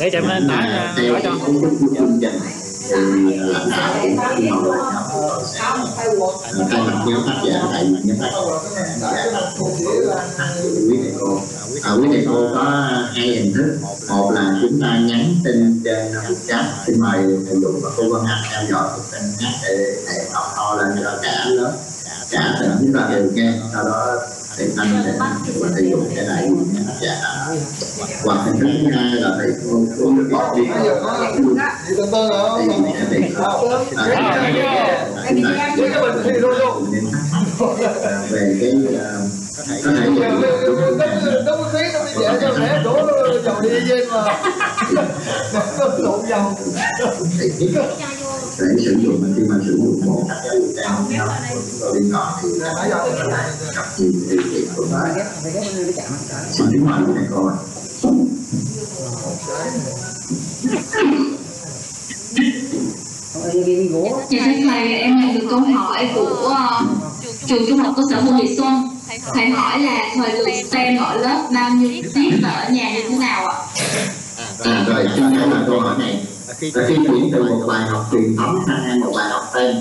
để chậm lên tải ra cho quý thầy cô có hai hình thức. Một là chúng ta nhắn tin trên chat, xin mời thầy Dũng và cô Vân Anh theo dõi cuộc tin nhắn để học to lên cho cả lớp, cả tỉnh chúng ta đều nghe. Sau đó thầy Thanh và thầy Dũng sẽ lại hoặc hình thức thứ hai là thầy cô bỏ đi về cái có thể đúng khí nó đi dễ cho lẽ đổ dầu đi dê mà đổ dầu để sử dụng khi mà sử dụng một cách cao nhau đi ngọn thì gặp gì thì việc của nó xin tiếng mời các con. Dạ thưa thầy, em nhận được câu hỏi của trường trung học cơ sở Bùi Thị Xuân. Thầy hỏi là thời lượng STEM ở lớp bao nhiêu tiết và ở nhà như thế nào ạ? Rồi, cho nên là câu hỏi này khi chuyển từ một bài học truyền thống sang một bài học STEM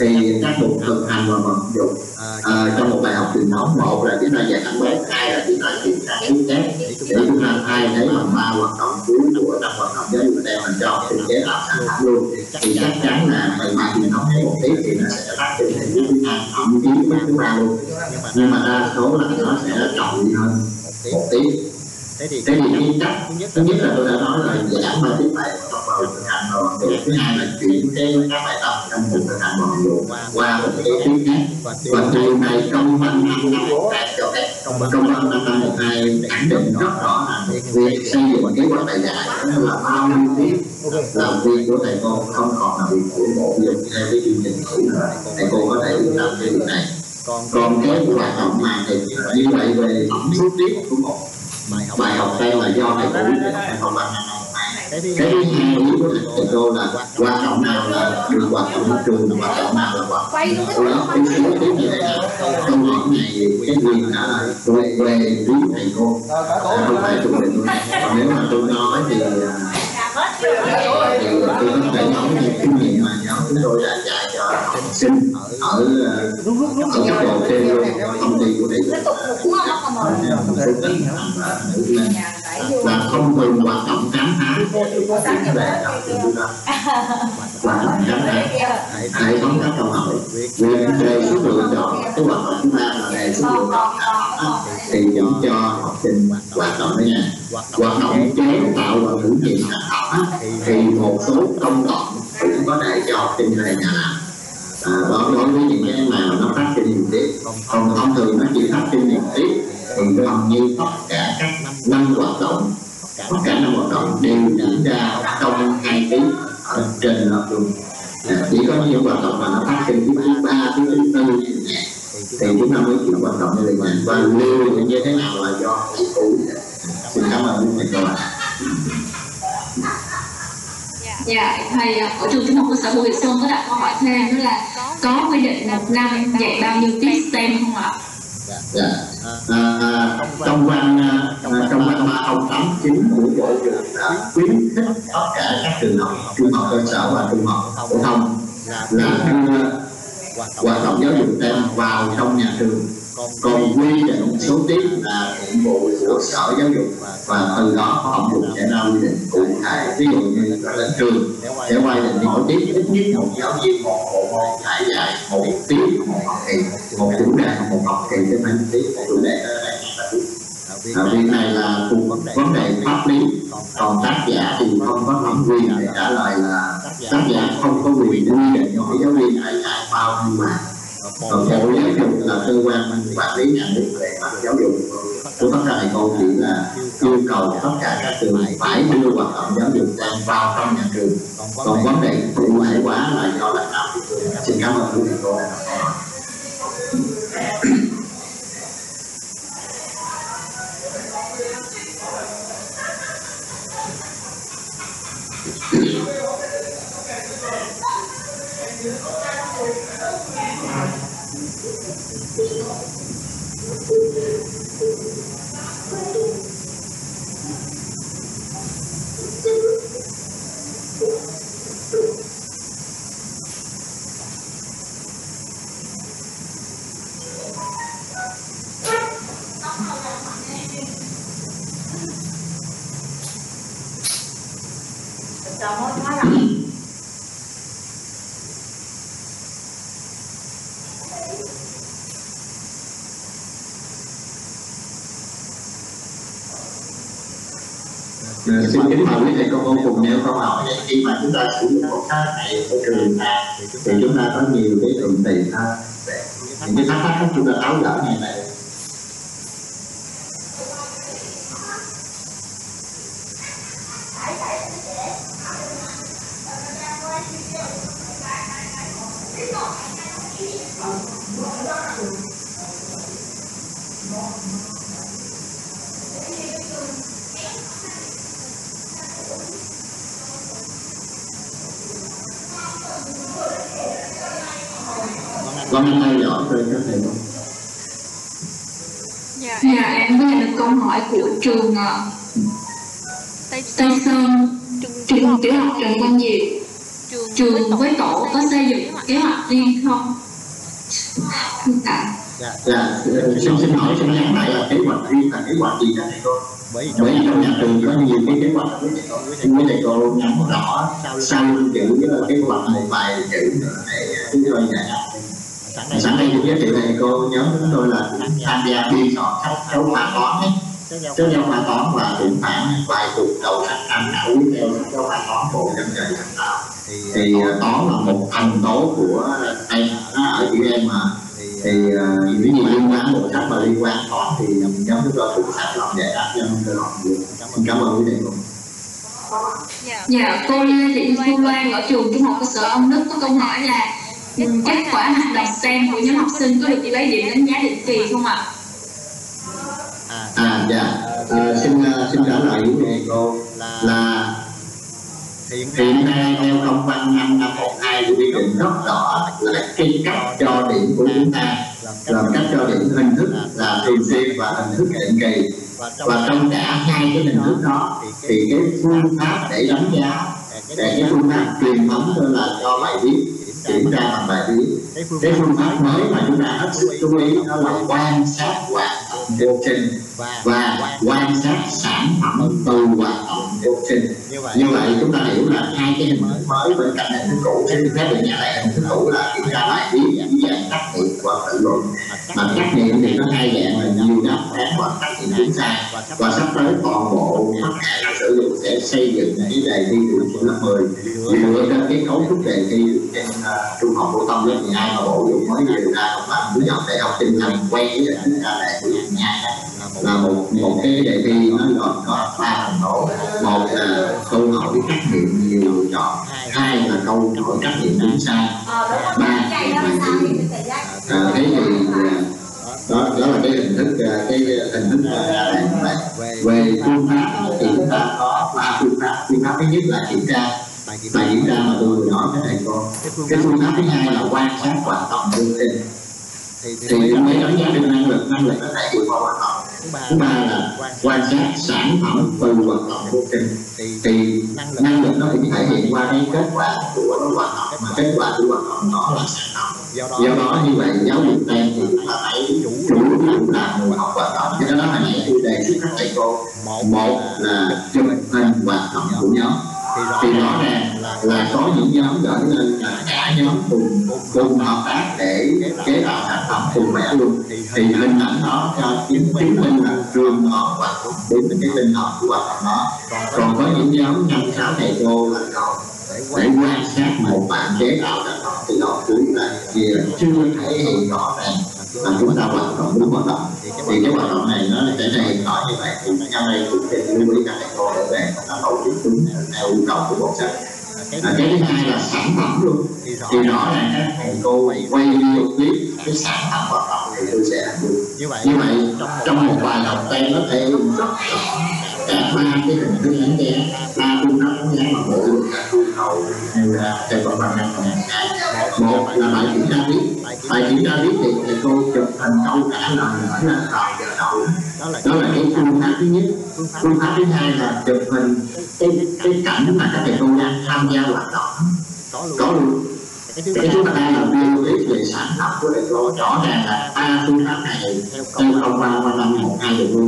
thì các mục thực hành và vận dụng trong một bài học truyền thống, một là chúng ta dạy cảm giác, hai là chúng ta kiểm tra kiến thức để chúng ta thay thế bằng ba hoạt động cuối của các hoạt động giáo dục STEM mình cho học sinh kế tạo sản phẩm luôn. Thì chắc chắn là bài truyền thống hay một tiết thì nó sẽ phát triển thành những hành động kiến thức chúng ta luôn, nhưng mà đa số là nó sẽ trọng gì hơn một tiết. Thế thì cái nguyên tắc thứ nhất là tôi đã nói là giảm bài tiết bài học vào thực hành rồi, thứ hai là chuyển các bài tập trong thực thực hành vào dụng qua một cái tiết khác. Và điều này trong văn năm năm 2022 khẳng định rất rõ là việc xây dựng kế hoạch bài dạy là bao nhiêu tiết làm việc của thầy cô, không còn là việc của bộ dụng theo cái chương trình cũ nữa, thầy cô có thể làm cái việc này. Còn cái hoạt động mà thì như vậy về tổng số tiết của một bài học đây là do thầy cô quyết định không bằng năm nay. Cái thứ hai ý của thầy cô là hoạt động nào là được hoạt động trường, hoạt động nào là hoạt động cái số tiết như thế nào. Trong những ngày cái quyền đã là về ý thầy cô, không phải chủ định. Còn nếu mà tôi nói thì tôi có thể nói những kinh nghiệm mà nhóm chúng tôi đã dạy cho học sinh ở các bộ trên công ty của thầy cô là không ngừng hoạt động khám phá về học sinh chúng ta, hoạt động khám phá hệ thống các câu hỏi, việc đề xuất lựa chọn các hoạt động chúng ta là đề xuất lựa chọn thì dẫn cho học sinh hoạt động ở nhà, hoạt động chế tạo và thử nghiệm sản phẩm thì một số công đoạn cũng có thể cho học sinh về nhà làm. Đối với những cái nào nó phát trên nhiều tiết, còn thông thường nó chỉ phát trên nhiều tiết thì gần như tất cả các năm hoạt động, tất cả năm hoạt động đều diễn ra trong 2 tiết ở trên lớp luôn. Chỉ có những hoạt động mà nó phát trên tiết 3, tiết 4 thì chúng ta mới chịu hoạt động như vậy, và lưu như thế nào là do thầy cô. Xin cảm ơn thầy cô. Dạ thầy, ở trường trung học cơ sở Bùi Thị Xuân có đặt câu hỏi thêm đó là có quy định 1 năm dạy bao nhiêu tiết STEM không ạ? Dạ, trong văn 3089 của Bộ Giáo dục đã khuyến khích tất cả các trường học trung học cơ sở và trung học phổ thông là đưa hoạt động giáo dục STEM vào trong nhà trường. Còn quy định số tiết là nhiệm vụ của sở giáo dục, và từ đó có học dụng sẽ ra quy định cụ thể. Ví dụ như là trường sẽ quy định mỗi tiết ít nhất 1 giáo viên, 1 bộ môn phải dạy 1 tiết 1 học kỳ, 1 chủ đề 1 học kỳ tới 5 tiết 1 chủ đề. Việc này là cùng vấn đề pháp lý, còn tác giả thì không có thẩm quyền để trả lời, là tác giả không có quyền quy định mỗi giáo viên phải dạy bao nhiêu mà. Còn Bộ Giáo dục là cơ quan quản lý nhà nước về mặt giáo dục, của tất cả thầy cô chỉ là yêu cầu tất cả các trường phải đưa hoạt động giáo dục vào trong nhà trường. Còn vấn đề cụ thể quá là do lãnh đạo địa phương. Xin cảm ơn quý thầy cô đã đặt câu hỏi. Trời ơi, quá lạnh. Xin kính mời quý thầy cô cùng nêu câu hỏi. Khi mà chúng ta sử dụng một thác này ở trường ta thì chúng ta có nhiều cái cụm từ hơn, những cái thắc mắc khác chúng ta tháo gỡ ngày nay. Con theo dõi về các thầy cô. Dạ, em vừa được câu hỏi của trường Tây Sơn, trường tiểu học Trần Văn Diệp. Trường với tổ có xây dựng kế hoạch riêng không? Dạ, xin hỏi xin nhắc lại là kế hoạch riêng là kế hoạch gì các thầy cô? Bởi vì trong nhà trường có nhiều cái kế hoạch với thầy cô nhằm rõ sau chữ kế hoạch một vài chữ để chúng tôi giải đáp. Sáng nay cũng giới thiệu thầy cô nhớ chúng tôi là tham gia biên soạn các giáo khoa toán, các giáo khoa toán và cũng khoảng vài chục đầu sách tham khảo quý theo các giáo khoa toán bộ dân trời sáng tạo. Thì toán là một thành tố của em, nó ở chữ em mà. Thì những gì liên quan bộ sách mà liên quan toán thì nhóm chúng tôi cũng sẵn lòng giải đáp cho cơ hội nhiều. Cảm ơn quý thầy cô. Dạ, cô Lê Thị Thu Loan ở trường Trung học cơ sở Ông Đức có câu hỏi là kết quả hành động STEM của nhóm học sinh có được đi lấy điểm đánh giá định kỳ không ạ? Xin trả lời với thầy cô là hiện nay theo công văn 5512 của quy định rất rõ là cái cách cho điểm của chúng ta là cách cho điểm hình thức là thường xuyên và hình thức định kỳ, và trong cả hai cái hình thức đó thì cái phương pháp để đánh giá, để cái phương pháp truyền thống là cho bài viết, kiểm tra bằng bài viết. Cái phương pháp mới mà chúng ta hết sức chú ý đó là quan sát hoạt động của học sinh và quan sát sản phẩm từ hoạt động của học sinh. Như vậy chúng ta hiểu là hai cái hình thức mới bên cạnh hình thức cũ, cái phương pháp về nhà lại hình thức cũ là kiểm tra bài viết dưới dạng trắc nghiệm và tự luận. Mà trắc nghiệm thì có hai dạng là nhiều đáp án hoặc trắc nghiệm đúng sai, và sắp tới toàn bộ tất cả các sử dụng sẽ xây dựng cái đề thi của lớp 10 dựa trên cái cấu trúc đề thi trung học phổ thông lớp 12 mà bổ dụng mới điều ra công bằng của học để học sinh làm quen với đề thi ra đề của hàng nhà là một cái đề thi nó gồm có 3 phần tố. Một là câu hỏi trắc nghiệm nhiều lựa chọn, hai là câu hỏi trắc nghiệm đúng sai, ba là cái gì đó là cái hình thức ra đề của bạn. Về phương pháp thì chúng ta có 3 phương pháp. Phương pháp thứ nhất là kiểm tra bài kiểm tra mà tôi vừa nói với thầy cô. Cái phương pháp thứ hai là quan sát hoạt động của học sinh thì mới đánh giá được năng lực có thể vượt qua hoạt động. Thứ ba là quan sát sản phẩm từ hoạt động của học sinh thì năng lực nó cũng thể hiện qua cái kết quả của hoạt động, mà kết quả của hoạt động đó là sản phẩm. Do đó như vậy giáo dục STEM thì chúng ta phải chủ yếu là người học hoạt động. Cho đó là những chủ đề xuất các thầy cô, một là chụp hình hoạt động của nhóm thì rõ ràng là có những nhóm gửi lên cả nhóm cùng hợp tác để chế tạo sản phẩm cùng vẽ luôn, thì hình ảnh đó cho chứng minh là trường đó hoạt động đến cái tinh thần của hoạt động đó. Còn có những nhóm 5-6 thầy cô là còn để quan sát một bạn chế tạo sản phẩm thì đó cũng là chưa thể hiện rõ ràng là chúng ta hoạt động đúng hoạt động, thì cái hoạt động này nó sẽ thể hiện rõ như vậy. Thì trong đây cũng sẽ lưu ý các thầy cô để về nó tổ chức đúng theo yêu cầu của bộ sách. Cái thứ hai là sản phẩm luôn thì rõ ràng các thầy cô quay video clip cái sản phẩm hoạt động thì tôi sẽ làm được. Như vậy trong một bài học tay nó thể hiện rất rõ cả 3 cái hình thức đánh giá, 3 phương pháp đánh giá mà bộ luật các yêu cầu nêu ra theo công văn 5512. Một là bài kiểm tra viết. Bài kiểm tra viết thì thầy cô chụp thành câu trả lời hỏi lên vào giờ đầu, đó là cái phương pháp thứ nhất. Phương pháp thứ hai là chụp hình cái cảnh mà các thầy cô đang tham gia hoạt động có luôn. Cái chúng ta đang là lưu ý về sản phẩm của thầy cô, rõ ràng là 3 phương pháp này theo công văn 5512 thầy cô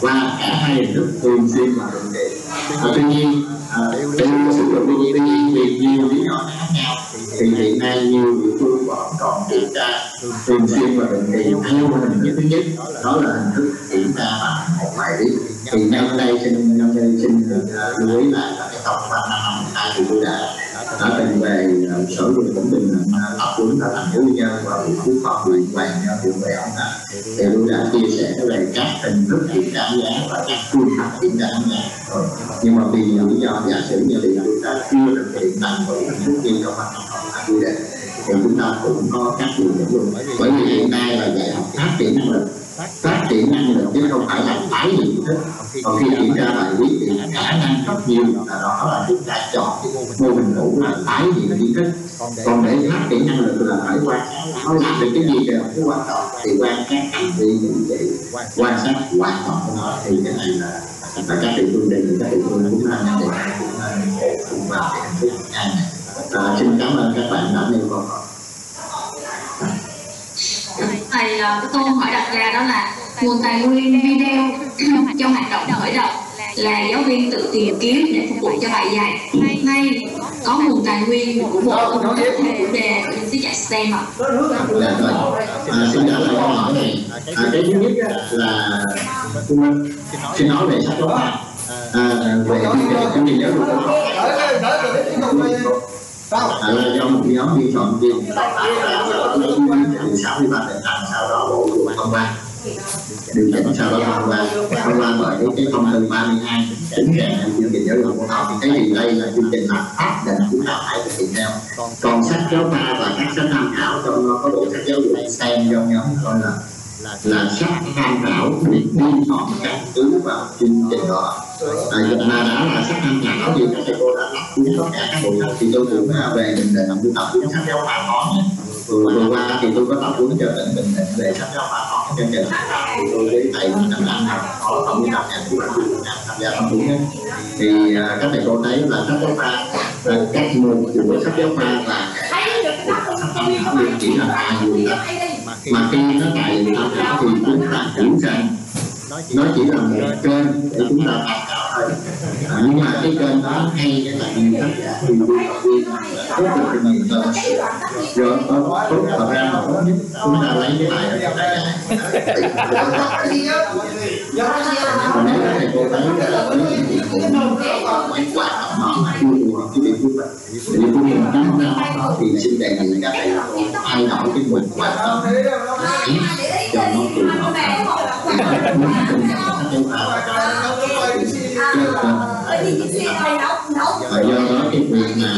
qua cả hai hình thức thường xuyên và định kỳ. Tuy nhiên, đều sử dụng thường xuyên và định kỳ theo hình thức thứ nhất, đó là hình thức kiểm tra một bài viết. Thì ngay hôm nay xin lưu ý là cái tổng quan năm 2022 thì tôi đã trình về Sở Du lịch Quảng Bình tập huấn là thành phố Quy Nhơn và Bộ Quốc phòng Quyền Hoàng Nhân Quyền Bèo. Thì tôi đã chia sẻ về các hình thức kiểm tra giá và các phương pháp kiểm tra giá. Nhưng mà vì lý do giả sử như thì chúng ta chưa thực hiện thành với hình thức như trong hoạt động đã quy định, thì chúng ta cũng có các điều kiện luôn. Bởi vì hiện nay là dạy học phát triển năng lực chứ không phải là tái nhận thức. Còn khi kiểm tra bài viết thì khả năng rất nhiều là đó là chúng ta chọn mô hình cũ là tái nhận thức. Còn để phát triển năng lực là phải quan sát, nó làm được cái gì đều cái hoạt động thì quan sát hành vi như vậy, quan sát hoạt động của nó, thì cái này là các địa phương đề nghị các địa phương cũng là nhận định cũng vào cái hình thức này. Xin cảm ơn các bạn đã nêu câu hỏi. Thầy, cái câu hỏi đặt ra đó là nguồn tài nguyên video cho hoạt động khởi động là giáo viên tự tìm kiếm để phục vụ cho bài dạy, hay có nguồn tài nguyên của bộ giáo dục để đề để tiết dạy STEM ạ? Xin trả lời câu hỏi này. Cái thứ nhất là xin nói về sách giáo khoa, về chương trình giáo dục là do một nhóm biên soạn viên từ 63 tỉnh thành, sau đó bộ giáo dục thông qua điều chỉnh, sau đó thông qua bởi cái thông tư 32 chính về chương trình giáo dục phổ thông. Thì cái gì đây là chương trình mà pháp định chúng ta phải thực hiện theo. Còn sách giáo khoa và các sách tham khảo trong nó có bộ sách giáo dục STEM do nhóm tôi là sách tham khảo được biên soạn căn cứ vào chương trình đó. Mà đã là sách tham khảo thì các thầy cô đã lắp cuốn tất cả các bộ sách. Thì tôi cũng về Bình Định cũng tập cuốn sách giáo khoa có nhé. Vừa qua thì tôi có tập huấn cho tỉnh Bình Định về sách giáo khoa có chương trình đào tạo, thì tôi với thầy Đặng Đăng có tổng biên tập nhà xuất bản Việt Nam tham gia tập huấn. Thì các thầy cô thấy là sách giáo khoa, các môn của sách giáo khoa và chỉ là mà khi nó tại tham khảo thì chúng ta hiểu rằng nó chỉ là một kênh để chúng ta tham khảo thôi. Nhưng mà cái kênh đó hay cái là nhiều tác giả thì rất là nhiều tờ rồi có thật ra mà chúng ta lấy cái bài ở trong đây còn nếu các thầy cô thấy là cái hoạt động nó chưa phù hợp với địa phương mình, địa phương mình nắm ra đó thì xin đề nghị các thầy cô thay đổi cái nguồn hoạt động cho nó phù hợp và do đó cái việc mà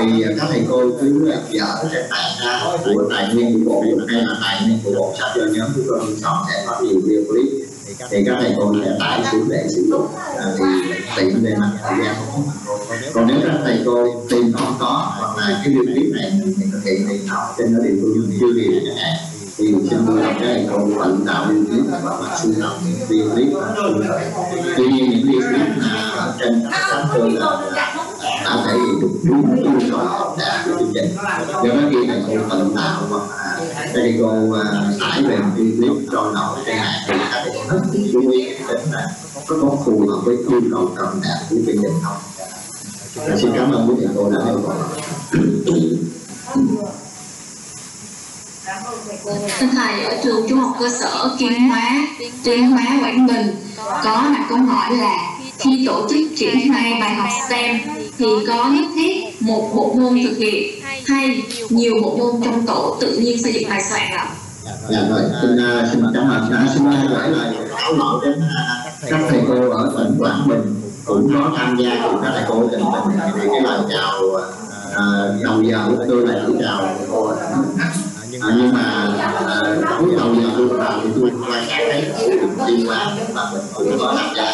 thì các thầy cô cứ làm dở sẽ tạo ra của tài nguyên của bộ hay là tài nguyên của bộ sách do nhóm chúng tôi biên soạn sẽ có nhiều video clip, thì các thầy cô sẽ tải xuống để sử dụng thì tiện về mặt thời gian. Còn nếu các thầy cô tìm không có hoặc là cái video clip này mình thực hiện thì học trên ở địa phương chưa gì chẳng hạn, thì chúng tôi làm cái câu vận tạo liên tiếp và mặt sưu tầm những video clip. Tuy nhiên những video clip ở trên các sách tôi là đã thể hiện được đúng yêu cầu học đạt của chương trình. Do đó khi thầy cô vận tạo hoặc là thầy cô tải về một video clip tròn nổi trên mạng thì các thầy cô hết chú ý đến là có phù hợp với yêu cầu cần đạt của chương trình không. Xin cảm ơn quý thầy cô đã theo dõi. Thưa thầy, ở trường trung học cơ sở Tuyên Hóa, Quảng Bình có đặt câu hỏi là khi tổ chức triển khai bài học STEM thì có nhất thiết một bộ môn thực hiện hay nhiều bộ môn trong tổ tự nhiên xây dựng bài soạn ạ? Dạ rồi, xin cảm ơn. Xin gửi lời thảo luận đến các thầy cô ở tỉnh Quảng Bình cũng có tham gia cùng các thầy cô ở tỉnh Quảng Bình. Thì cái lời chào đầu giờ của tôi là chỉ chào cô ở tỉnh. Nhưng mà cuối đầu giờ tôi vào thì tôi quan sát thấy sử dụng liên quan và mình cũng có tham gia,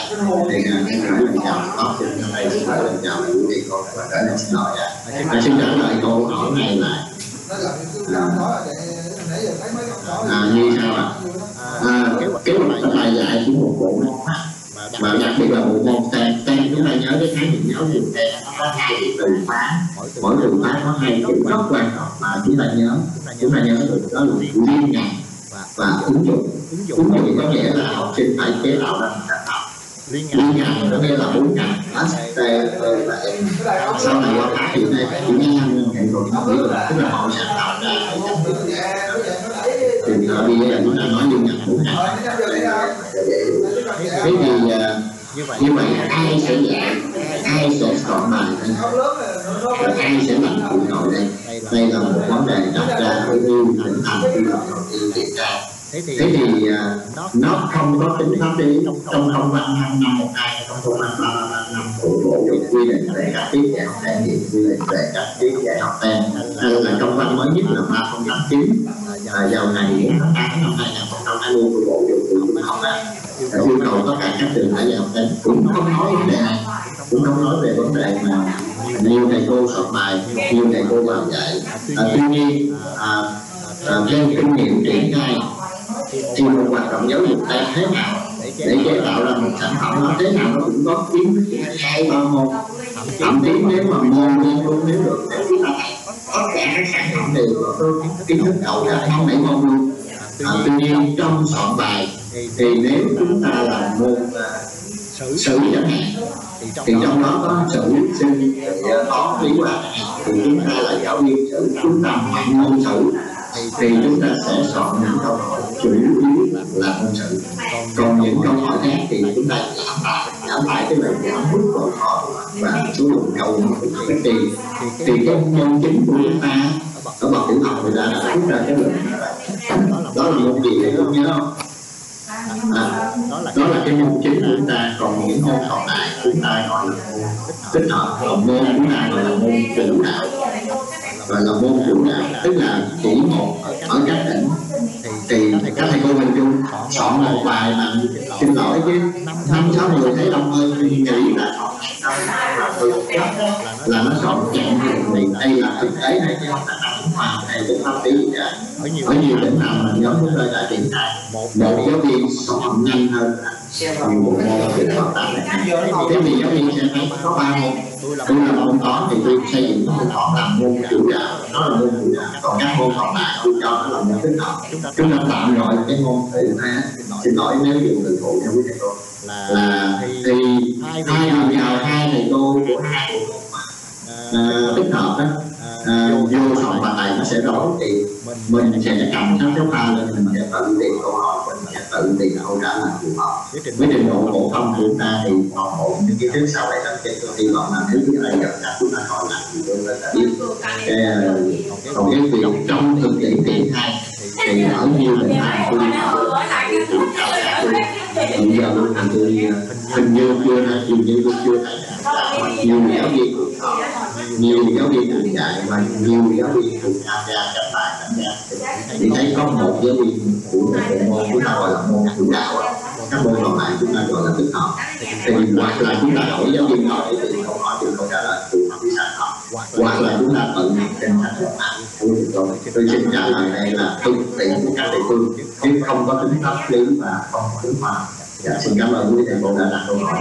thì gửi lời chào tóc trên hôm nay xin gửi lời chào quý vị cô và gửi lời xin lỗi ạ. Xin trả lời câu hỏi này là như sao ạ? Kế hoạch bài dạy của một bộ môn và đặc biệt là bộ môn STEM, chúng ta nhớ cái khái niệm giáo dục STEM có hai từ khóa, mỗi từ khóa có hai chữ rất quan trọng mà chúng ta nhớ được, đó là liên ngành và ứng dụng có nghĩa là học sinh phải chế tạo ra một cách học. Liên ngành có nghĩa là 4 ngành sau này có phát hiện ra các kỹ năng nghệ thuật, tức là họ sẽ tạo ra Họ đi là nó nói như ngặt cũng hạt. Thế thì như vậy ai sẽ dạy, ai sẽ soạn bài lên, và ai sẽ làm cụ nội lên. Đây là một vấn đề đặt ra với yêu thành thành khi mà đầu tiên kiểm tra. Thế thì nó không có tính pháp lý trong thông văn 512 trong thông văn 335 của Bộ Luật quy định về các tiết dạy học thêm, quy định về các tiết dạy học thêm, hay là trong văn mới nhất là 309 vào ngày 8/8/2020 của Bộ Luật quy định học thêm, yêu cầu tất cả các trường phải dạy học thêm, cũng không nói về vấn đề mà nhiều thầy cô soạn bài, nhiều thầy cô vào dạy. Tuy nhiên theo kinh nghiệm triển khai thì một hoạt động giáo dục ta thế nào để chế tạo ra một sản phẩm nó thế nào nó cũng có kiếm 2-3 môn, thậm chí nếu mà môn liên luôn nếu được nếu chúng ta tất cả các sản phẩm đều có kiến thức đậu ra không để môn luôn. Tuy nhiên trong soạn bài thì nếu chúng ta là môn sử chẳng hạn thì trong đó có sử sinh có lý hoạt thì chúng ta là giáo viên sử, chúng ta mạnh môn sử thì chúng ta sẽ soạn những câu hỏi chủ yếu là môn sử, còn những câu hỏi khác thì chúng ta giảm lại cái lượng giảm mức câu hỏi và số lượng câu hỏi thì cái nhân chính của chúng ta ở bậc tiểu học người ta đã rút ra cái lượng đó là một điều để không nhớ không? Đó là cái môn chính của chúng ta, còn những môn còn lại chúng ta gọi là môn tích hợp, còn môn chúng ta gọi là môn chủ đạo. Và là môn chủ đạo tức là chỉ một ở các tỉnh thì các thầy cô mình chung soạn một bài mà xin lỗi chứ 5-6 người thấy đông hơn thì nghĩ là nó soạn chặn thì đây là thực tế này chứ không mà thầy cũng pháp lý cả ở nhiều tỉnh nào mà nhóm chúng tôi đã triển khai một giáo viên soạn nhanh hơn một môn học tập này. Thế thì giáo viên sẽ thấy có 3 môn. Tôi là môn toán thì tôi xây dựng môn toán làm môn chủ đạo, nó là môn chủ đạo. Còn các môn còn lại tôi cho nó là môn tích hợp. Chúng ta tạm gọi cái môn thể thao. Xin lỗi nếu dùng từ phụ nha quý thầy cô. Là thì hai người nào hai thầy cô của hai bộ môn tích hợp đó. Vô soạn bài nó sẽ đổi thì mình sẽ cầm sách giáo khoa lên mình sẽ tự tìm câu hỏi, mình sẽ tự tìm câu trả lời phù hợp với trình độ phổ thông của chúng ta thì toàn bộ những kiến thức sau này chúng ta hy vọng là nếu như ai gặp chúng ta hỏi lại thì chúng ta sẽ biết. Còn cái việc trong thực tiễn triển khai thì ở nhiều tỉnh thành tôi hiện giờ luôn thành tôi hình như chưa thấy nhiều giáo viên giảng dạy và nhiều giáo viên cùng tham gia các bài tham gia thì thấy có một giáo viên của môn chúng ta gọi là môn chủ đạo, các môn còn lại chúng ta gọi là tích hợp. Thì hoặc là chúng ta đổi giáo viên ngồi để tìm câu hỏi từ câu trả lời phù hợp với sản phẩm, hoặc là chúng ta tự học trên sách giáo khoa. Tôi xin trả lời đây là thực tiễn của các địa phương chứ không có tính pháp lý và không có tính khoa. Dạ, xin cảm ơn quý thầy cô đã đặt câu hỏi.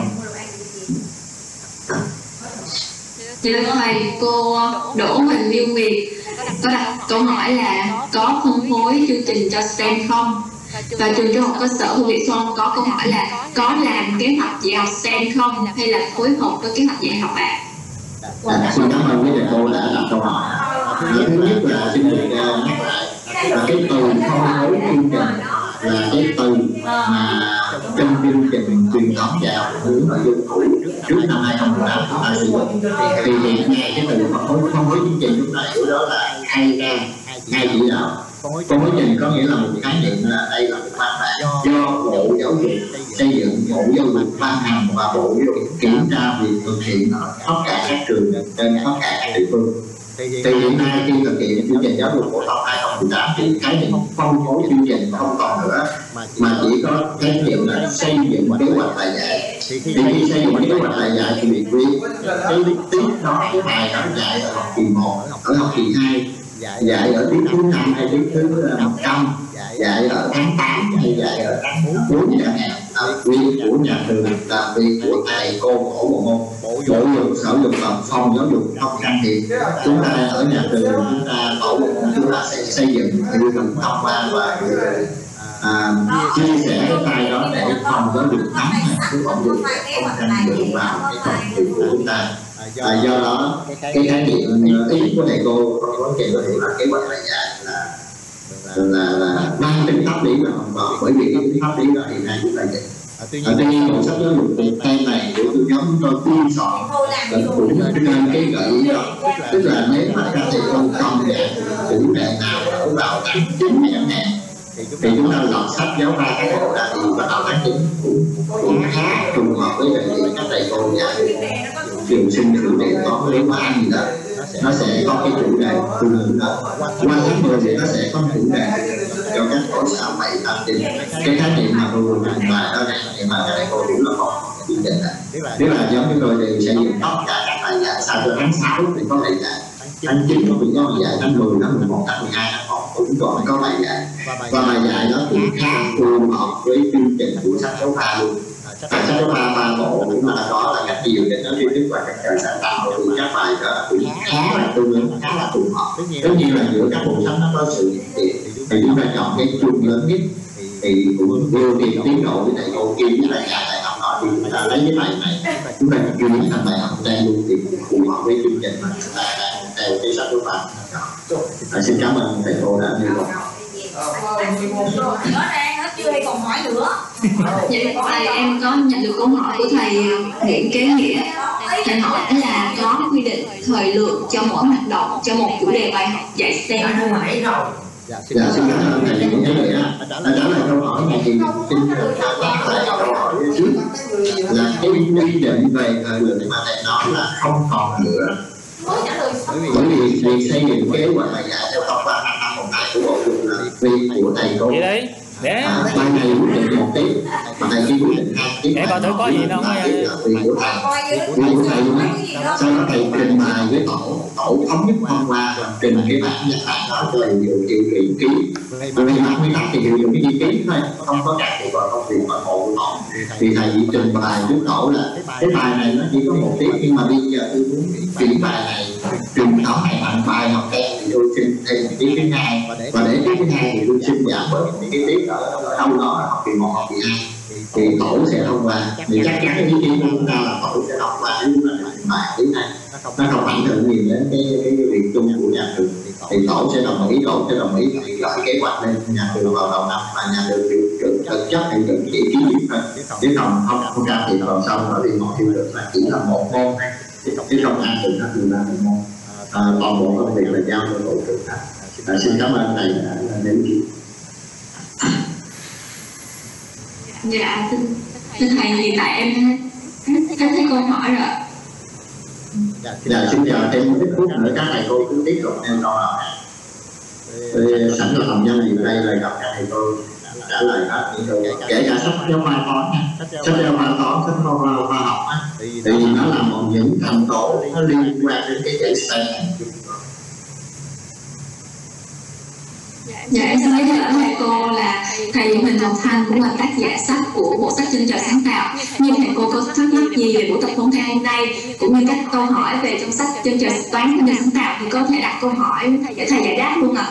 Chị thưa thầy, cô Đỗ Huỳnh Liêu Việt có đặt câu hỏi là có phân phối chương trình cho STEM không? Và trường trung học cơ sở Bùi Thị Xuân có câu hỏi là có làm kế hoạch dạy học STEM không hay là phối hợp với kế hoạch dạy học ạ? Xin cảm ơn quý thầy cô đã đặt câu hỏi. Thứ nhất là xin được nhắc lại là cái từ phân phối chương trình là cái từ mà trong chương trình truyền thống dạy học hướng nội dung cũ trước năm 2018 chúng ta sử dụng thì hiện nay cái từ phân phối chương trình chúng ta hiểu đó là hai chỉ đạo. Phân phối trình có nghĩa là một khái niệm là đây là một văn bản do Bộ Giáo dục xây dựng, Bộ Giáo dục ban hành và Bộ Giáo dục kiểm tra việc thực hiện ở tất cả các trường trên tất cả các địa phương. Thì hiện nay khi thực hiện chương trình giáo dục phổ thông 2018 thì khái niệm phân phối chương trình không còn nữa mà chỉ có khái niệm là xây dựng kế hoạch bài dạy. Thì khi xây dựng kế hoạch bài dạy thì việc cái tiết đó cái bài đó dạy ở học kỳ 1, ở học kỳ 2, dạy ở tiết thứ 5 hay tiết thứ 100, dạy ở tháng 8 hay dạy ở tháng 4 chẳng hạn. Việc của nhà trường là việc của thầy cô của Bộ Dục, Sở Dục và Phòng Giáo dục không can thiệp. Chúng ta ở nhà trường chúng ta tổ bộ chúng ta sẽ xây dựng tiêu chuẩn thông qua và chia sẻ cái tay đó để phòng giáo dục nắm cái phòng dục không can thiệp vào cái phòng việc của chúng ta. Do đó cái khái niệm ý của thầy cô không có kèm là kế hoạch dạy là mang tính pháp lý rồi, bởi vì cái pháp lý đó hiện nay cũng là vậy. Tuy nhiên còn sắp tới một cái này của nhóm tôi quy soạn cũng nên cái gợi ý đó, tức là nếu mà các thầy không công nghệ chủ đề nào ở vào tháng 9 ngày hôm nay thì chúng ta lọc sách giáo khoa các bộ đã đi vào tháng 9 cũng khá trùng hợp với đề nghị các thầy cô dạy trường sinh chủ đề có liên quan gì đó, nó sẽ có cái chủ đề tương ứng đó. Qua tháng 10 thì nó sẽ có chủ đề cho các khối sau 7, 8, 9. Cái khái niệm mà tôi vừa trình bày đó này mà các thầy cô cũng là một chương trình này. Nếu là giống như tôi thì sẽ dùng tất cả các bài dạy sau từ tháng 6 thì có thể dạy, tháng 9 có bị có dạy, tháng 10, tháng 11, tháng 12, tháng 1 cũng còn có bài dạy. Và bài dạy đó cũng khá phù hợp với chương trình của sách giáo khoa luôn. Tại sách giáo khoa 3 bộ cũng là đó là cách điều để nó liên tiếp và các trường sáng tạo thì các bài đó cũng khá là tương ứng, khá là phù hợp. Tất nhiên là giữa các bộ sách nó có sự khác biệt thì chúng ta chọn cái chung lớn nhất thì cũng điều kiện tiến độ với thầy cô kia với lại nhà đại học đó thì chúng ta lấy cái bài này chúng ta chuyển thành đại học đang luôn thì phù hợp với chương trình mà chúng ta đang theo cái sách giáo khoa. Xin cảm ơn thầy cô đã nêu bật. Chưa hay còn hỏi nữa. Vậy thầy, em có nhận được câu hỏi của thầy Nguyễn Kế Nghĩa. Thầy hỏi là có quy định thời lượng cho mỗi hoạt động, cho một chủ đề bài học dạy STEM không ạ? Dạ, xin cảm ơn thầy Nguyễn Kế Nghĩa. Đã trả lời câu hỏi này thì xin đáp lại câu hỏi trước là cái quy định về thời lượng mà thầy nói là không còn nữa. Bởi vì việc xây dựng kế hoạch bài dạy theo thông qua 5 năm một ngày của bộ trưởng là việc của thầy cô. Ban này quyết định 1 tiếng, ban này kia quyết định 2 tiếng. Để coi thử có gì đâu. Sau đó thầy trình bày với tổ thống nhất thông qua và trình cái bản nhật bản đó cho hiệu kiện ký. Về mặt nguyên tắc thì hiệu kiện ký thôi, không có các cuộc gọi công việc nội bộ của tổ. Thì thầy trình bày với tổ là cái bài này nó chỉ có 1 tiếng nhưng mà bây giờ tôi muốn chuyển bài này trình tổng này bằng bài học kèm thì tôi xin thêm tiếng thứ hai và để tiếng thứ hai thì tôi xin giảm bớt những cái tiếng ở đâu đó là học kỳ 1, học kỳ 2 thì tổ sẽ thông qua. Thì chắc chắn cái ý kiến của chúng ta là tổ sẽ đọc qua những bài tiếng này nó không ảnh hưởng nhiều đến cái việc chung của nhà trường thì tổ sẽ đồng ý, thì gọi kế hoạch lên nhà trường vào đầu năm và nhà trường thực chất thì trường chỉ ký điểm thôi chứ còn không ra thì vào sau và đi mọi hiệu được là chỉ là một môn chứ không ai được các trường ra một môn. Toàn bộ công việc là giao cho tổ trưởng. Xin cảm ơn thầy đã đến chị. Dạ, xin thầy, hiện tại em thấy câu hỏi rồi. Dạ, xin nhờ thêm ít phút nữa các thầy cô cứ tiếp tục nên câu hỏi. Tôi sẵn là phòng nhân hiện nay là gặp các thầy cô trả lời hết những câu hỏi. Kể cả sách giáo khoa toán, sách giáo khoa học thì nó là một những thành tố nó liên quan đến cái dạy STEM. Dạ, em xin giới thiệu thầy cô là thầy Huỳnh Ngọc Thanh cũng là tác giả sách của bộ sách Trên Trời Sáng Tạo. Nhưng thầy cô có thắc mắc gì về buổi tập hôm nay cũng như các câu hỏi về trong sách Trên Trời Toán Trên Trời Sáng Tạo thì có thể đặt câu hỏi để thầy giải đáp luôn ạ.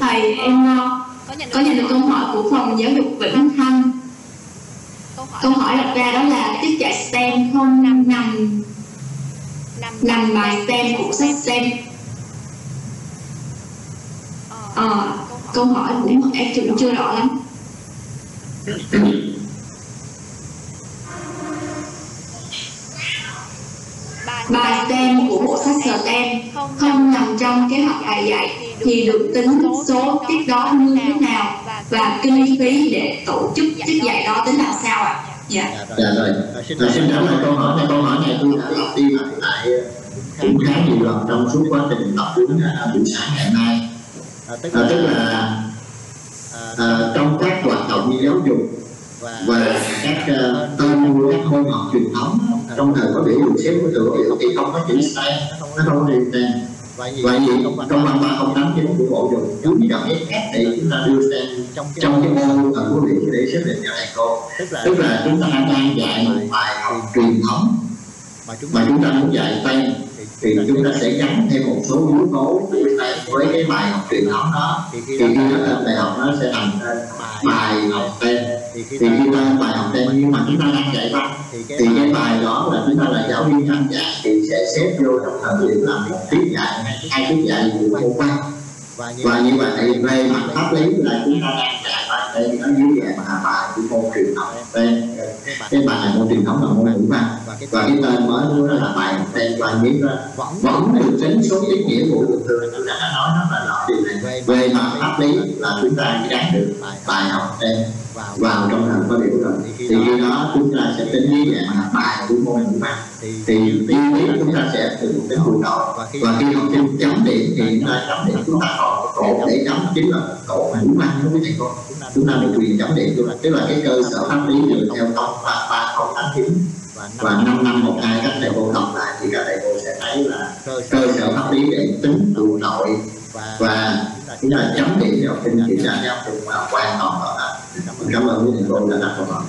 Thầy, em có nhận được câu hỏi của phòng giáo dục Vĩnh Thanh. Câu hỏi đặt ra đó là tiết dạy STEM không nằm bài STEM của sách STEM. Câu hỏi cũng em cũng chưa rõ lắm. Bài STEM của bộ sách STEM không nằm trong kế hoạch bài dạy thì được tính số tiết đó như thế nào và kinh phí để tổ chức tiết dạy đó tính làm sao ạ? Dạ rồi, xin trả lời câu hỏi này. Câu hỏi này tôi đã lặp đi lặp lại cũng khá nhiều lần trong suốt quá trình tập huấn buổi sáng ngày nay. Tức là trong các hoạt động giáo dục và các tên của các môn học truyền thống trong thời có biểu hiện xếp của tựa biểu thì không có chữ STEM, nó không có chữ STEM. Vậy thì trong năm 3089 của bộ dục chúng ta phải ép để chúng ta đưa STEM trong cái môn ở của điểm để xếp định cho thầy cô. Tức là chúng ta đang dạy một bài học truyền thống mà chúng ta muốn dạy Tây thì chúng ta sẽ gắn thêm một số yếu tố của Tây với cái bài học truyền thống đó, thì khi nó lên đại học nó sẽ thành bài học Tây. Thì khi ta bài học Tây nhưng mà chúng ta đang dạy văn thì cái bài đó là chúng ta là giáo viên tham gia thì sẽ xếp vô trong thời điểm làm tiết dạy hay tiết dạy của môn văn. Và như vậy về mặt pháp lý là chúng ta đang dạy bài Tây nó dưới dạng là bài của môn truyền thống Tây. Cái bài này môn truyền thống là môn ngữ văn và cái tên mới của nó là bài tên và viết ra vẫn được tính số ý nghĩa của đường thừa. Chúng ta đã nói rất là rõ điều này. Về mặt pháp lý là chúng ta gắn được bài học tên vào trong thành có điều rồi thì khi đó chúng ta sẽ tính như vậy là bài của môn ngữ văn thì tiêu biết chúng ta sẽ sử dụng đến buổi đầu và khi học sinh chấm điểm thì chúng ta chấm điểm chúng ta còn cổ để chấm chính là cổ ngữ văn của quý thầy cô. Chúng ta được quyền chấm điểm tức là cái cơ sở pháp lý dựa theo tổng 389 và 5512 các thầy cô đọc lại thì các thầy cô sẽ thấy là cơ sở pháp lý để tính tụ nội và chúng ta chấm điểm cho học sinh kiểm tra giáo dục và hoàn toàn hợp pháp. Cảm ơn quý thầy cô đã đặt câu hỏi.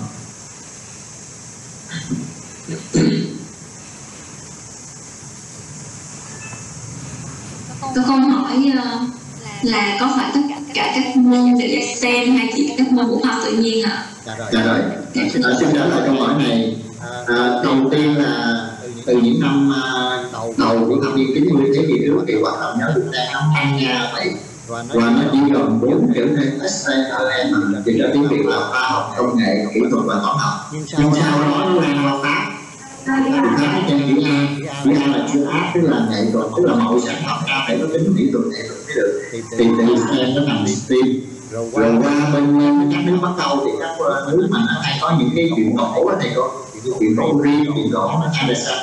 Tôi không hỏi là có phải tất cả các môn để STEM hay chỉ các môn của khoa tự nhiên hả? Dạ rồi. Xin trả lời câu hỏi này. Đầu tiên là từ những năm đầu của thập niên 90 thế kỷ trước thì hoạt động giáo dục STEM nó tăng nha vậy và nó chỉ gồm 4 kiểu thêm STEM chỉ là tiếng Việt là khoa học, công nghệ, kỹ thuật và toán học. Nhưng sau đó nó lan qua Pháp. Pháp trên chữ A là chữ áp tức là nghệ thuật, tức là mẫu sản phẩm ra phải có tính kỹ thuật nghệ thuật mới được. Thì từ STEM nó nằm STEM. Rồi qua bên các nước Bắc Âu thì các nước mà nó hay có những cái chuyện cổ thầy cô. Chuyện cổ riêng, chuyện cổ nó hay là sao?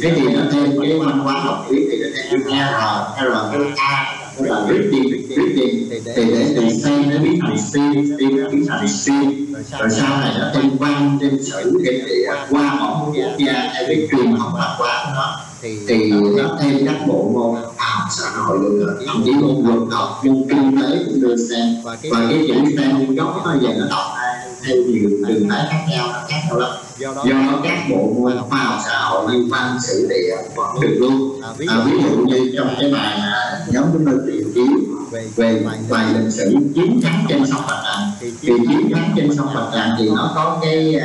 Thế thì nó thêm cái văn hóa học lý thì nó thêm chữ R, tức là reading. Thì để từ STEM nó biến thành STEM, nó biến thành STEM. Rồi sau này nó thêm văn, thêm sử, thêm địa, qua mẫu quốc gia, theo cái truyền học lạc quá của nó. Thì nó thêm các bộ môn học xã hội rồi, thậm chí môn luật học, môn kinh tế cũng đưa STEM. Và cái chữ STEM gốc nó về nó đọc theo nhiều đường lái khác nhau, nó khác nhau lắm. Do các bộ môn khoa học xã hội liên quan sự địa vẫn được luôn. Ví dụ như trong cái bài nhóm chúng tôi tìm kiếm về bài lịch sử chiến thắng trên sông Bạch Đằng thì chiến thắng trên sông Bạch Đằng thì nó có cái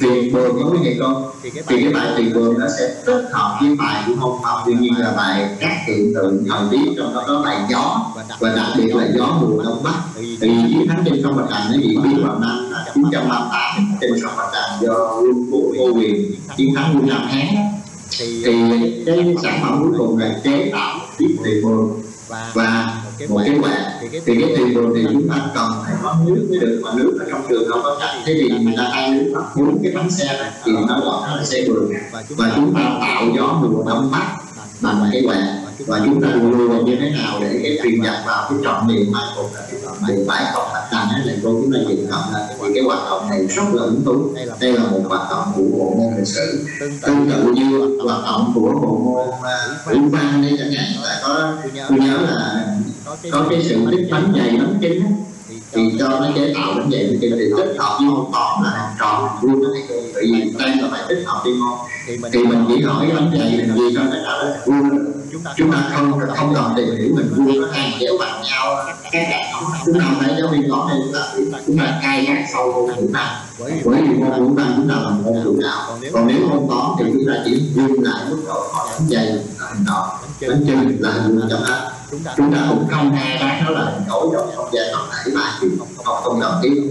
thuyền buồm của quý thầy cô. Thì cái bài thuyền buồm nó sẽ tích hợp với bài của môn học tự nhiên là bài các hiện tượng thời tiết, trong đó có bài gió và đặc biệt là gió mùa đông bắc. Thì chiến thắng trên sông Bạch Đằng nó diễn biến vào năm 1938 trên sông Bạch Đằng do của Ngô Quyền chiến thắng Quân Nam Hán. Thì cái sản phẩm cuối cùng là chế tạo chiếc thuyền buồm và một cái quạt. Thì cái thuyền buồm thì chúng ta cần phải có nước mới được, mà nước ở trong đường không có cách. Thế thì người ta hay nước bắt cuốn cái bánh xe này thì nó gọi là xe buồm. Và chúng ta tạo gió mùa đông bắc bằng cái quạt và chúng ta lùi như thế nào để cái thuyền nhập vào cái trọng điểm mà cũng là đường bãi cọc Bạch Đằng này cô chúng ta dựng cộng là cái hoạt động này rất là ứng tú. Đây là một hoạt động của bộ môn lịch sử tương tự như hoạt động của bộ môn ngữ văn đi chẳng hạn. Là có tôi nhớ là có cái sự tích bánh dày bánh trứng thì cho nó chế tạo bánh dày bánh trứng thì tích hợp với môn toán là hàng tròn vuông này cô, tại vì đây là phải tích hợp đi môn thì mình chỉ hỏi bánh dày mình gì cho phải trả lời vuông. Chúng ta không cần tìm hiểu mình vuông nó hàng kéo bằng nhau các đại học. Chúng ta thấy giáo viên toán nên chúng ta cai gắt sâu môn ngữ văn bởi vì môn ngữ văn chúng ta là môn chủ đạo, còn nếu môn toán thì chúng ta chỉ vuông lại mức độ khỏi bánh dày là hình tròn, bánh trưng là vuông chấm hết. Chúng ta cũng không nghe bác nó là nổi trong không gian học thể mà chịu không đồng tiếp.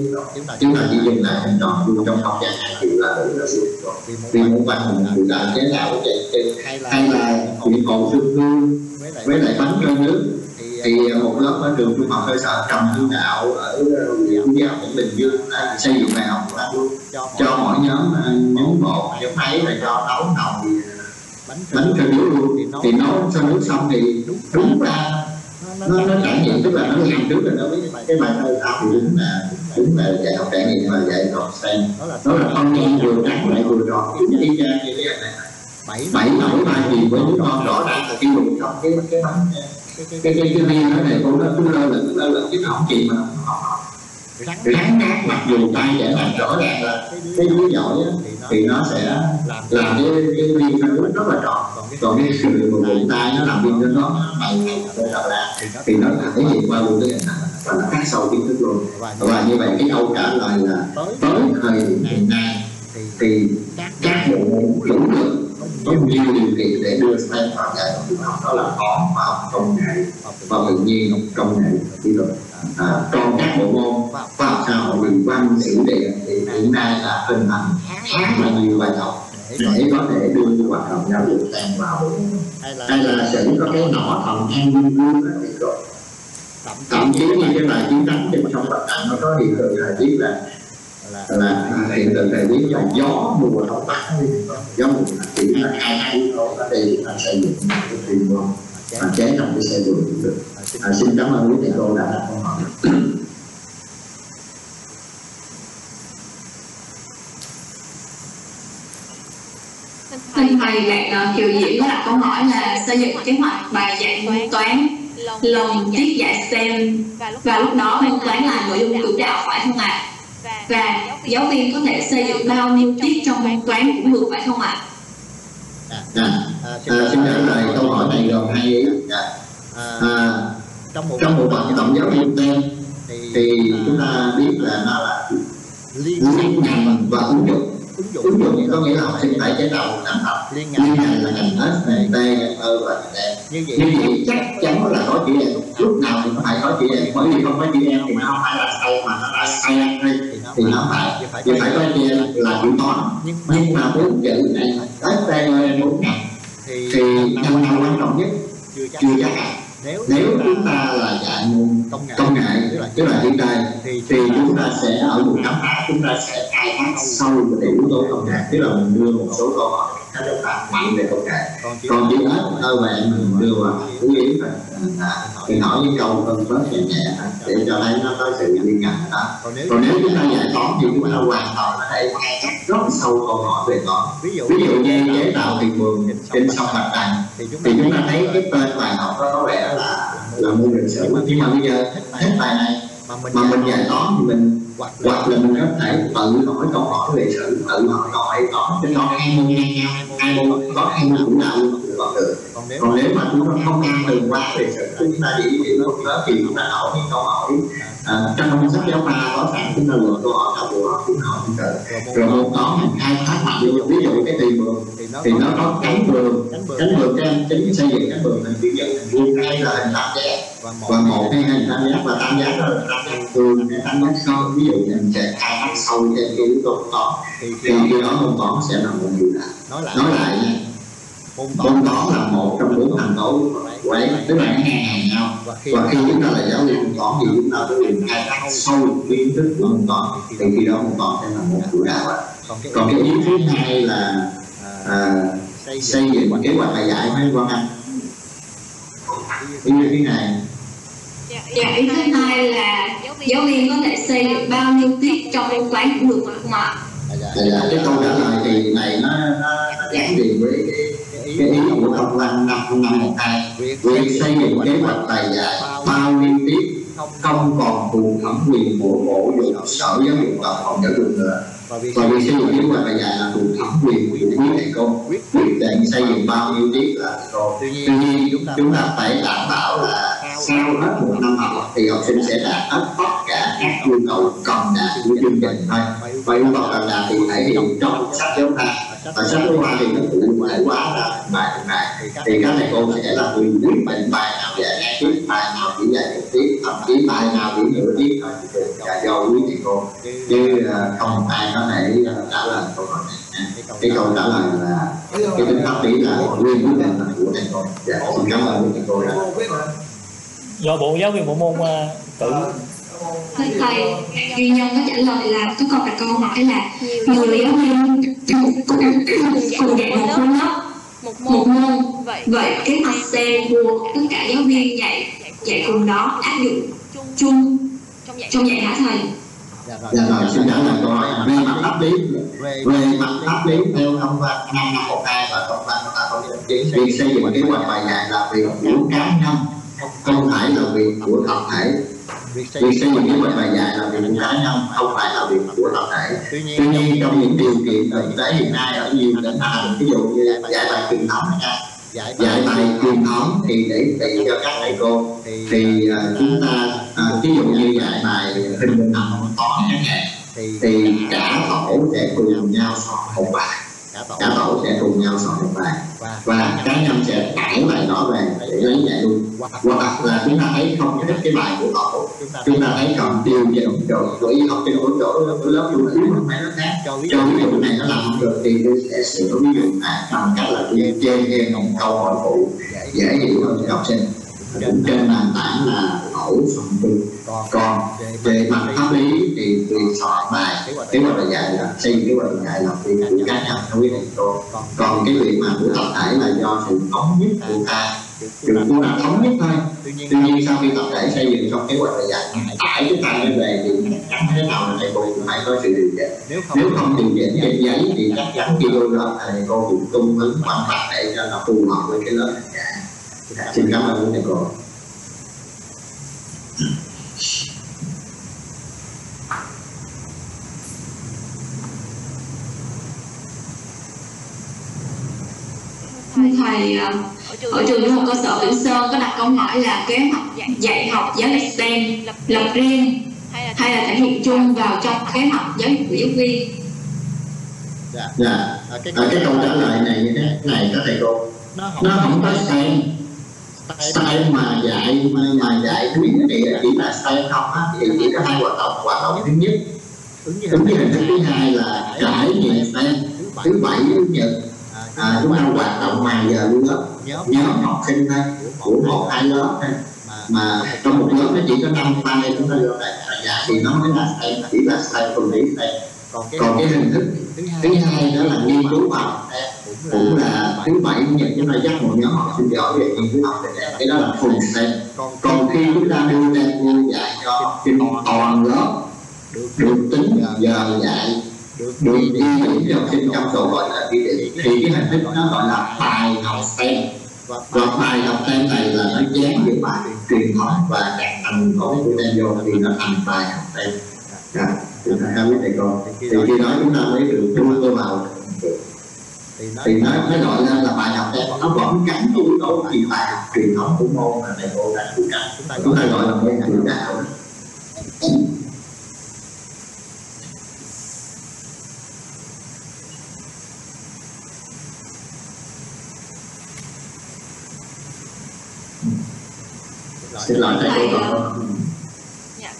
Chúng ta chỉ dừng lại hình tròn vuông trong không gian hai chịu là đủ là đủ. Vì muốn văn mình đã chế tạo hay là chuyện cầu xương hương với lại bánh trôi nước thì một lớp ở trường trung học cơ sở Trần Hưng Đạo ở Nguyễn Giáo tỉnh Bình Dương xây dựng đại học cho mỗi nhóm bộ nhóm ấy và cho nấu nồi bánh trôi nước luôn. Thì nấu cho nước xong thì đúng ra nó trải nghiệm, tức là nó làm trước rồi nó biết cái bài thơ tao thì đúng là dạy học trải nghiệm và dạy học STEM. Đó là con nghe vừa trắng lại vừa tròn giống y chang như thế này. Bảy nổi bài gì với đứa con rõ ràng là cái bụng trong cái bánh cái viên nó này cũng nó cứ lơ lửng chứ nó không chìm mà nó không Cái thắng khác mặc dù tay để làm rõ ràng là cái đuôi giỏi thì nó sẽ làm cái viên phân quýt rất là tròn, còn cái sự một bàn tay nó làm viên cho nó bằng ngày trở ra thì nó là cái gì qua luôn cái hình ảnh và nó khác sâu kiến thức luôn. Và như vậy cái câu trả lời là tới thời hiện nay thì các bộ lĩnh vực có nhiều điều kiện để đưa STEM vào dạy trong trường học, đó là toán, khoa học, công nghệ và tự nhiên, công nghệ kỹ thuật. Còn các bộ môn khoa học xã hội, liên quan sử địa thì hiện nay là hình thành khá là nhiều bài học để có thể đưa những hoạt động giáo dục STEM vào. Hay là sẽ có cái nọ thầm an ninh vương đó thì rồi. Thậm chí như cái bài chiến thắng trên sông Bạch Đằng nó có hiện tượng thời tiết là hiện tượng thời tiết là gió mùa đông bắc, gió mùa chỉ là hai thôi, ở đây chúng ta xây dựng cái thuyền buồm và chế trong cái xe buồm cũng được. Xin cảm ơn quý thầy cô đã đặt câu hỏi. Thầy bạn Kiều Diễm đặt câu hỏi là xây dựng kế hoạch bài giảng môn toán lồng tiết dạy STEM, và lúc đó môn toán là nội dung chủ đạo phải không ạ? Và giáo viên có thể xây dựng bao nhiêu tiết trong môn toán cũng được phải không ạ? Xin trả lời câu hỏi này gồm hai ý. Trong bộ phận tổng giáo viên STEM thì chúng ta biết là nó là liên ngành và ứng dụng. Ứng dụng có nghĩa là học sinh phải chế đầu ngành học, liên ngành là ngành S, ngành T, ngành E và ngành D. Như vậy chắc chắn là có chị em, lúc nào thì phải có chị em, bởi vì không có chị em thì nó không phải là STEM mà nó là STEM thì nó phải có chị em là chữ toán. Nhưng mà bốn chữ này S, T, E, bốn ngành thì ngành nào quan trọng nhất chưa chắc. Nếu chúng ta là dạy môn công nghệ, tức là hiện nay, thì chúng ta sẽ ở vùng khám phá, chúng ta sẽ khai thác sâu về yếu tố công nghệ, tức là mình đưa một số câu hỏi các độc đạo mạnh về công nghệ. Còn chữ S, ơ và mình đưa vào chú ý và mình hỏi những câu phân bớt nhẹ nhẹ để cho thấy nó có sự liên ngành đó. Còn nếu chúng ta giải toán thì chúng ta hoàn toàn có thể khai thác rất sâu câu hỏi về toán. Ví dụ như chế tạo thuyền buồm trên sông Bạch Đằng thì chúng ta thấy cái tên bài học nó có vẻ là môn lịch sử, nhưng mà bây giờ hết bài này mà mình giải toán thì mình hoặc là mình có thể tự hỏi câu hỏi về sự, tự hỏi câu hỏi đó cho hai môn ngang nhau, hai môn có hai môn cũng đạo luôn còn được. Còn nếu mà chúng ta không ngang từng quá về sự, chúng ta chỉ hiểu một lớp thì chúng ta hỏi những câu hỏi trong sách giáo khoa có sẵn, chúng ta lựa câu hỏi nào phù hợp chúng hỏi được. Rồi hôm đó mình khai thác mạnh vô, ví dụ cái tiền bường thì nó có cánh bường trên chính xây dựng cánh bường thành viên dẫn thành viên hay là hình tam giác và một hay hình tam giác và tam giác rồi tam giác thường hay tam giác không, ví dụ mình sẽ khai thác sâu trên cái yếu tố toán thì khi đó môn toán sẽ là một điều nào. Nói lại nha, môn toán là một trong bốn thành tố quẩy tức là nó ngang hàng nhau, và khi chúng ta là giáo viên môn toán thì chúng ta có điều khai thác sâu kiến thức của môn toán thì khi đó môn toán sẽ là một chủ đạo. Còn cái ý thứ hai là xây dựng kế hoạch bài dạy mấy con anh ý như thế này. Dạ, ý thứ hai là giáo viên có thể xây dựng bao nhiêu tiết trong môn toán cũng được không ạ? Dạ, cái câu trả lời thì này nó gắn liền với cái ý của công văn 5.512 việc xây dựng kế hoạch bài dạy bao nhiêu tiết không còn thuộc thẩm quyền của Bộ Giáo dục, Sở Giáo dục và Phòng Giáo dục nữa. Và việc xây dựng kế hoạch bài dạy là thuộc thẩm quyền của quý thầy cô, quyết định xây dựng bao nhiêu tiết là cô. Tuy nhiên chúng ta phải đảm bảo là sau hết một năm học thì học sinh sẽ đạt hết tất cả các yêu cầu cần đạt của chương trình thôi. Và yêu cầu cần đạt thì thể hiện trong sách giáo khoa. Và sách giáo khoa thì nó cũng phải quá là bài này. Thì các thầy cô sẽ là người quyết định bài nào dạy hai tiết, bài nào chỉ dạy một tiết, thậm chí bài nào chỉ nửa tiết thôi. Và do quý thầy cô chứ không ai có thể trả lời câu hỏi này. Cái câu trả lời là cái tính pháp lý là nguyên quyết định của thầy cô. Dạ, xin cảm ơn quý thầy cô đã. Do bộ giáo viên bộ môn tự thầy duy nhân có trả lời là có còn đặt câu hỏi là người giáo viên cùng dạy một môn lớp một môn, vậy cái mặt STEM buộc tất cả giáo viên dạy cùng đó áp dụng chung trong dạy hả thầy? Dạ rồi, xin trả lời câu hỏi về mặt pháp lý theo thông qua 5.512 và thông qua chúng ta có việc xây dựng kế hoạch bài dạy là việc của cá nhân, không phải là việc của tập thể. Việc xây dựng kế hoạch bài dạy là việc cá nhân, không phải là việc của tập thể. Tuy nhiên trong những điều kiện thực tế hiện nay ở nhiều tỉnh thành, ví dụ như dạy bài truyền thống nha, dạy bài truyền thống thì để dạy cho các thầy cô thì chúng ta ví dụ như dạy bài hình bình hành toán chẳng hạn, thì cả tổ sẽ cùng nhau soạn một bài, và cá nhân sẽ tải bài đó về để lấy dạy luôn. Hoặc là chúng ta thấy không thích cái bài của tổ, chúng ta thấy còn điều chỉnh chỗ ý học trên chỗ lớp luôn ý mình phải nó khác, cho ví dụ này nó làm không được thì tôi sẽ sửa ví dụ này bằng cách là trên một câu hỏi phụ dễ hiểu hơn cho học sinh, cũng trên nền tảng là tổ phần tư. Còn về mặt pháp lý thì tùy soạn bài, kế hoạch bài dạy là xây dựng kế hoạch bài dạy là việc của cá nhân theo quy định của tôi. Còn cái việc mà của tập thể là do sự thống nhất của ta, được chúng ta thống nhất thôi. Tuy nhiên sau khi tập thể xây dựng trong kế hoạch bài dạy tải cái tài lên về thì chắc thế nào là thầy cô cũng phải có sự điều chỉnh. Nếu không điều chỉnh trên giấy thì chắc chắn khi tôi là thầy cô cũng tung hứng bằng tập thể cho nó phù hợp với cái lớp bài dạy. Xin cảm ơn thầy cô. Thầy, ở trường trung học cơ sở Vĩnh Sơn có đặt câu hỏi là kế hoạch dạy học giáo dục STEM lập riêng hay là thể hiện chung vào trong kế hoạch giáo dục của giáo viên? Dạ, cái câu trả lời này như thế này các thầy cô, nó không có STEM. STEM mà dạy đúng nghĩa chỉ là STEM không á, thì chỉ có hai hoạt động thứ nhất, ứng với hình thức thứ hai là trải nghiệm STEM, thứ bảy thứ nhật. Chúng ta hoạt động ngoài giờ luôn lớp, nhóm học sinh thôi, của một hai lớp thôi, mà trong một lớp nó chỉ có 5 chúng ta được dạy thì nó mới là STEM, chỉ là STEM thuần túy STEM. Còn cái hình thức thứ hai đó là nghiên cứu khoa học, cũng là thứ bảy chủ nhật chúng ta dắt một nhóm học sinh giỏi về nghiên cứu học để cái đó là thuần STEM. Còn khi chúng ta đưa ra như dạy cho trên toàn lớp được tính giờ dạy, được đi điểm học sinh trong tổ gọi là ghi điểm, thì cái hình thức nó gọi là bài học STEM. Và bài học STEM này là nó dán những bài truyền thống và đặt thành tổ của STEM vô thì nó thành bài học STEM. Thì khi đó chúng ta mới được đưa vào thì nó gọi lên là bài học STEM, nó vẫn gắn với tổ thì bài học truyền thống của môn là thầy cô đã truyền đạt, chúng ta gọi là môn truyền đạo.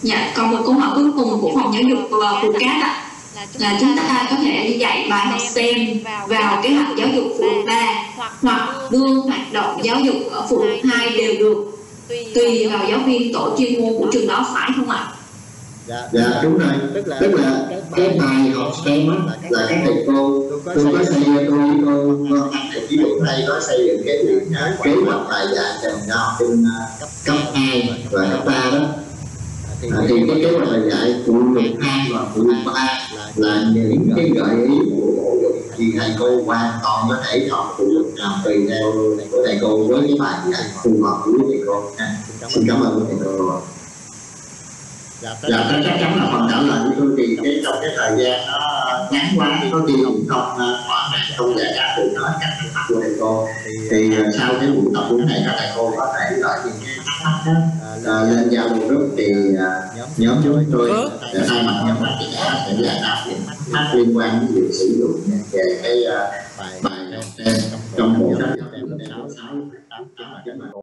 Dạ, còn một câu hỏi cuối cùng của phòng giáo dục của CAS ạ, là chúng ta có thể dạy bài học STEM vào kế hoạch giáo dục phụ 3 hoặc đưa hoạt động giáo dục ở phụ 2 đều được, tùy vào giáo viên tổ chuyên môn của trường đó, phải không ạ? Dạ đúng rồi, tức là cái bài học STEM là các thầy cô, tôi có xây dựng kế hoạch bài dạy dành cho học sinh cấp 2 và cấp 3 đó. Thì cái kế hoạch bài dạy của lớp 2 và của lớp 3 là những cái gợi ý của bộ dục thì thầy cô hoàn toàn có thể chọn phụ dục nào tùy theo của thầy cô với cái bài dạy phù hợp của thầy cô. Xin cảm ơn thầy cô. Dạ, chắc chắn là phần trả lời của tôi thì trong cái thời gian nó ngắn quá thì có khi cũng không thỏa mãn không giải đáp được nói các thắc mắc của thầy cô, thì sau cái buổi tập huấn này các thầy cô có thể gọi những cái thắc mắc lên giao lưu group thì nhóm chúng tôi để thay mặt nhóm các chị đã sẽ giải đáp những thắc mắc liên quan đến việc sử dụng về cái bài trong bộ sách giáo khoa 6, 8, 9